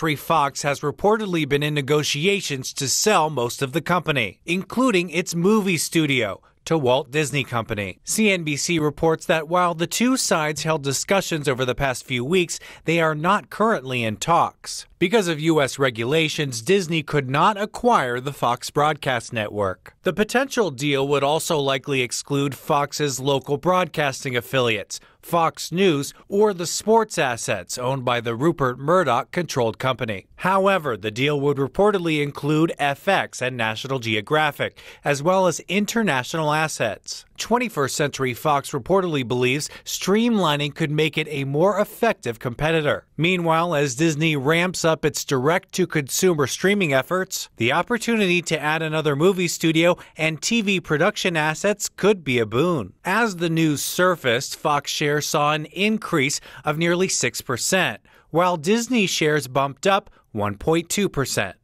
Century Fox has reportedly been in negotiations to sell most of the company, including its movie studio, to Walt Disney Company. CNBC reports that while the two sides held discussions over the past few weeks, they are not currently in talks. Because of U.S. regulations, Disney could not acquire the Fox Broadcast Network. The potential deal would also likely exclude Fox's local broadcasting affiliates, Fox News, or the sports assets owned by the Rupert Murdoch-controlled company. However, the deal would reportedly include FX and National Geographic, as well as international assets. 21st Century Fox reportedly believes streamlining could make it a more effective competitor. Meanwhile, as Disney ramps up its direct-to-consumer streaming efforts, the opportunity to add another movie studio and TV production assets could be a boon. As the news surfaced, Fox shares saw an increase of nearly 6%, while Disney shares bumped up 1.2%.